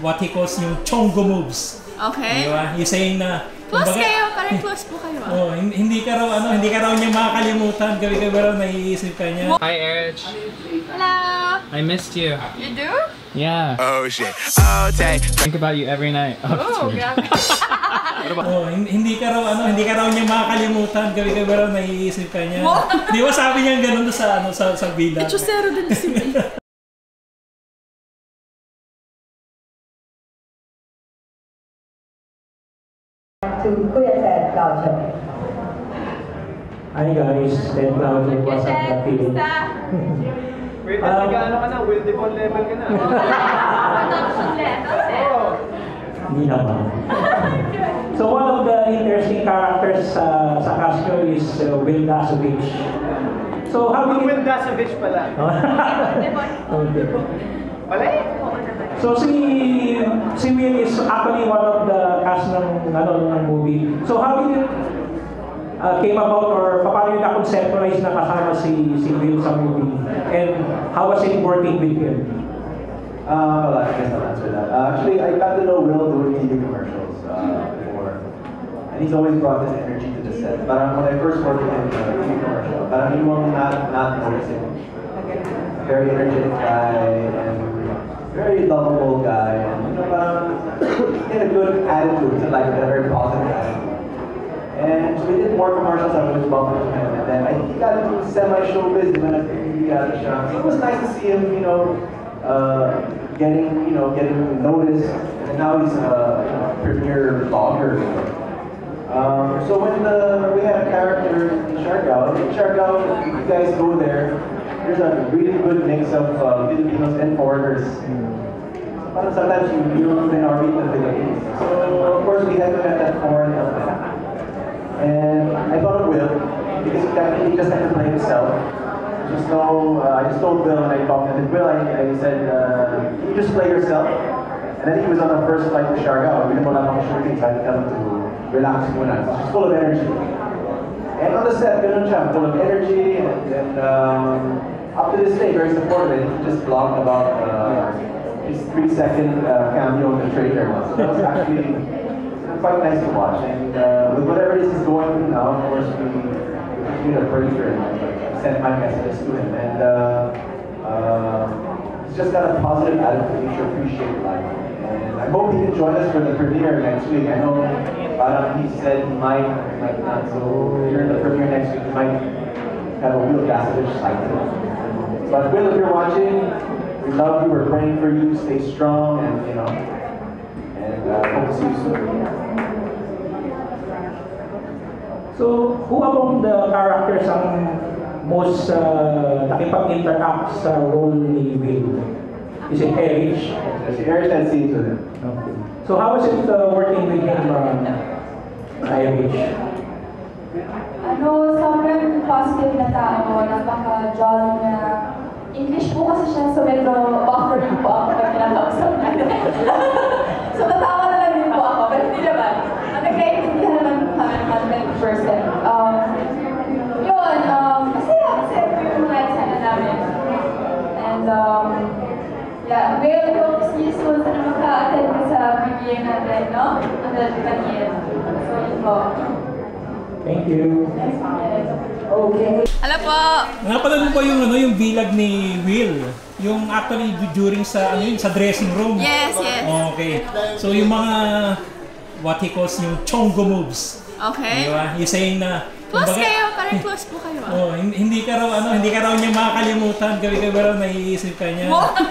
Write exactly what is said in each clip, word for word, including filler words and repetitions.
what he calls yung chongo moves. Okay. Diba? He's saying na... Close kumbaga, kayo, parang close po kayo. Ah. Oh, hindi ka raw, ano, hindi ka raw niya makakalimutan. Gabi-gabi raw naiisip ka niya. Hi, Erich. Hello. I missed you. You do? Yeah. Oh, shit. Oh, take. Think about you every night. Oh, grabe. Oh, hindi ka raw, ano, hindi ka raw niya makakalimutan. Gabi-gabi raw naiisip ka niya. Di ba sabi niya ganun sa, ano, sa, sa bilang? Echosero din si May. To Kuya Ted Claudio. Hi guys, Ted Claudio. What's up, Ted? Wait, nag-ano ka na? Will Devon level ka na? Production level, Ted? Hindi naman. So one of the interesting characters uh, sa cast ko is uh, Will Dasovich. So how do you... Will Dasovich pala. Will Devon. Pala eh? So si si Will is actually one of the cast ng ano ng movie. So how did it uh, came about or paano yung na-conceptualize na kasama si si Will sa movie? And how was it working with him? Uh, well, I guess I'll answer that. Uh, actually, I got to know Will doing T V commercials uh, before, and he's always brought this energy to the set. Parang when I first worked with him in a T V commercial, parang he was not not noticing. Very energetic guy and very lovable guy, and you know, um, he had a good attitude, like a very positive attitude. And we did more commercials I was bumping with him, and then I think he got into semi-show business when I think he got the shop. So it was nice to see him, you know, uh, getting, you know, getting noticed, and now he's a uh, premier blogger. Um, so when the, we had a character in Siargao, in Siargao, you guys go there, there's a really good mix of uh, Filipinos and foreigners. Mm. Sometimes you use and are in the Philippines. So of course we had to have that foreign element. And I thought of Will, because he just had to play himself. Just know, uh, I just told Will and I talked to Will, I, I said, uh, you just play yourself. And then he was on the first flight to Siargao. We didn't want to have shooting, so I had to tell him to relax. He's full of energy. And on the set, you know, full of energy, and, and um, up to this day, very supportive. He just blogged about uh, his three-second uh, cameo in the trailer. So that was actually quite nice to watch. And uh, with whatever it is he's going through now, of course, we did a prayer for him. I sent my messages to him, and uh, uh, he's just got a positive attitude. You should appreciate life. And I hope he can join us for the premiere next week. I know. Parang he said he might, he might not, so here in the premiere next week, he might have a Will Dasovich side to it. But Will, if you're watching, we love you, we're praying for you, stay strong, and you know, and uh, hope to see you soon. So, who among the characters ang most uh, nakipag-interact sa role ni Will? Is it Erich? Yes, Erich had scenes with him. Okay. So how was it uh, working with him? Uh, I H. Ano, sobrang positive na tao, napaka-jolly na. English po kasi siya, so medyo buffering po ako pag nakausap natin. So natawa na lang din po ako, pero hindi naman. Ang nagkaintindihan naman po kami ng one hundred percent. Um, yun, um, kasi yeah, kasi yung mga eksena namin. And um, yeah, Will, I hope to see you soon na maka-attend ko sa B B A natin, no? Ang dalaman yun. Thank you. Okay. Hello po. Napanood mo po yung ano yung vlog ni Will, yung actually during sa ano yun, sa dressing room. Yes, yes. Okay. So yung mga what he calls yung chongo moves. Okay. Di ba? He's saying na close kayo, parang close po kayo. Oh, hindi ka raw ano, hindi ka raw niya makakalimutan, gabi-gabi raw naiisip ka niya.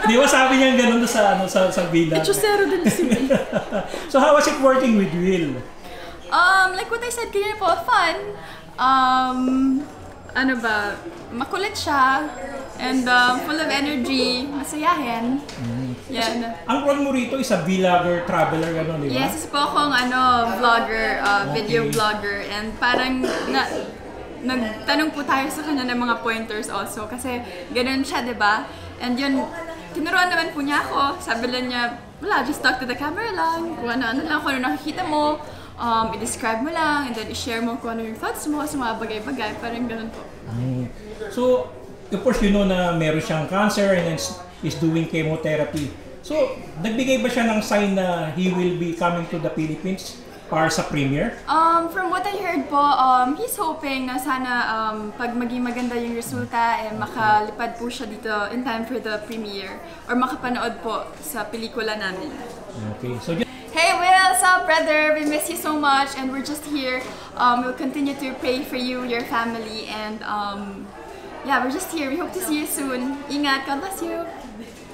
Di ba sabi niya ganun sa ano sa sa vlog. Echosero din si Will. So how was it working with Will? Um, like what I said kanina po, fun. Um, ano ba, makulit siya, and um, full of energy, masayahin. Mm. Yan. So, ang role mo rito is a vlogger, traveler, gano'n, di ba? Yes, isa po akong ano, vlogger, uh, okay. Video vlogger, and parang na, nagtanong po tayo sa kanya ng mga pointers also, kasi gano'n siya, di ba? And yun, tinuruan naman po niya ako, sabi lang niya, wala, just talk to the camera lang, kung ano-ano lang, kung ano nakikita mo. Um, i-describe mo lang, and then i-share mo kung ano yung thoughts mo sa mga bagay-bagay, parang ganun po. Mm. So, of course, you know na meron siyang cancer and is doing chemotherapy. So, nagbigay ba siya ng sign na he will be coming to the Philippines para sa premiere? Um, from what I heard po, um, he's hoping na sana um, pag maging maganda yung resulta, eh, makalipad po siya dito in time for the premiere or makapanood po sa pelikula namin. Okay. So, hey Will, sup brother? We miss you so much and we're just here. Um, we'll continue to pray for you, your family, and um, yeah, we're just here. We hope to see you soon. Ingat, God bless you!